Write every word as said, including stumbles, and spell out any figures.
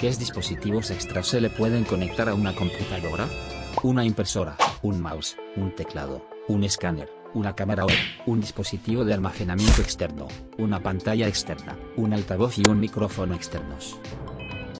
¿Qué dispositivos extra se le pueden conectar a una computadora? Una impresora, un mouse, un teclado, un escáner, una cámara web, un dispositivo de almacenamiento externo, una pantalla externa, un altavoz y un micrófono externos.